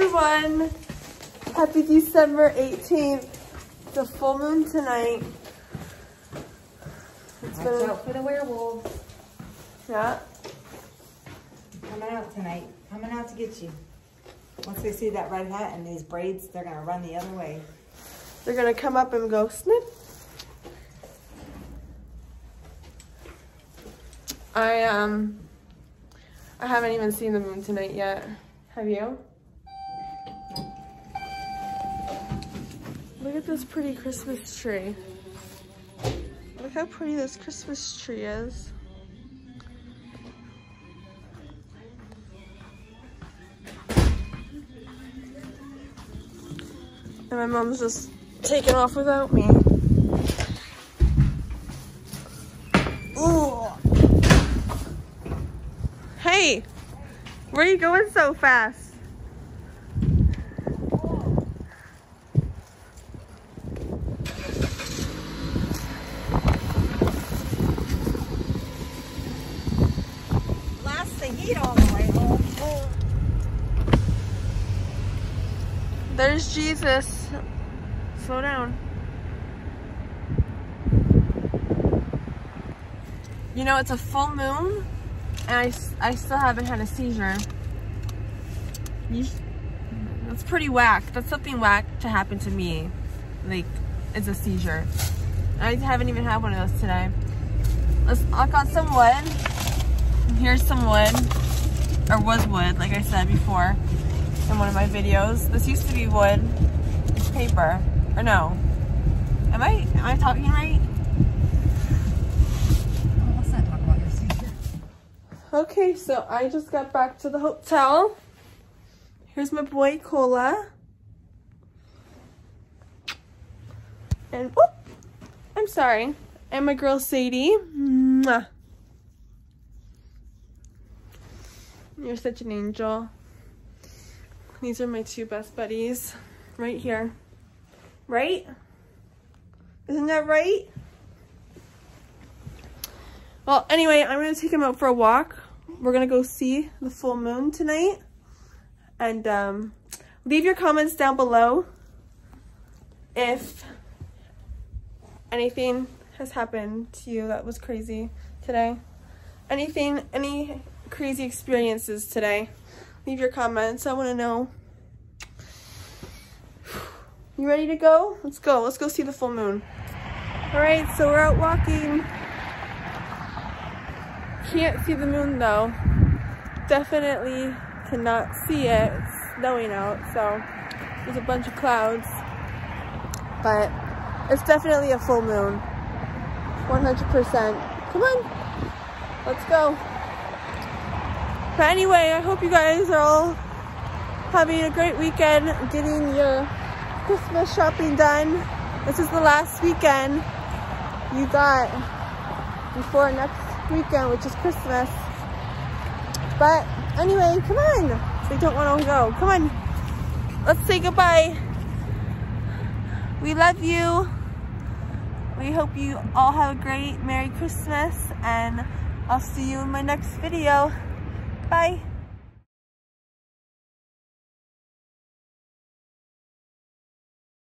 everyone. Happy December 18th. It's a full moon tonight. Watch out for the werewolves. Yeah. Coming out tonight. Coming out to get you. Once they see that red hat and these braids, they're going to run the other way. They're going to come up and go snip. I haven't even seen the moon tonight yet. Have you? Look at this pretty Christmas tree. Look how pretty this Christmas tree is. And my mom's just taking off without me. Ooh. Hey, where are you going so fast? Last thing heat all the way home. Oh. There's Jesus. Slow down. You know, it's a full moon, and I still haven't had a seizure. That's pretty whack. That's something whack to happen to me. Like, it's a seizure. I haven't even had one of those today. Let's knock on some wood. Here's some wood. Or was wood, like I said before in one of my videos. This used to be wood. It's paper. Or no? Am I talking right? Oh, let's not talk about your seizure. Okay, so I just got back to the hotel. Here's my boy Cola. And whoop! I'm sorry. And my girl Sadie. Mwah. You're such an angel. These are my two best buddies right here. Right? Isn't that right? Well, anyway, I'm going to take him out for a walk. We're going to go see the full moon tonight. And leave your comments down below if anything has happened to you that was crazy today. Any crazy experiences today. Leave your comments. I want to know. You ready to go? Let's go. Let's go see the full moon. All right, so we're out walking. Can't see the moon though. Definitely cannot see it. It's snowing out, so there's a bunch of clouds. But it's definitely a full moon. 100%. Come on. Let's go. But anyway, I hope you guys are all having a great weekend, getting your Christmas shopping done. This is the last weekend you got before next weekend, which is Christmas. But anyway, come on. They don't want to go. Come on. Let's say goodbye. We love you. We hope you all have a great Merry Christmas, and I'll see you in my next video. Bye.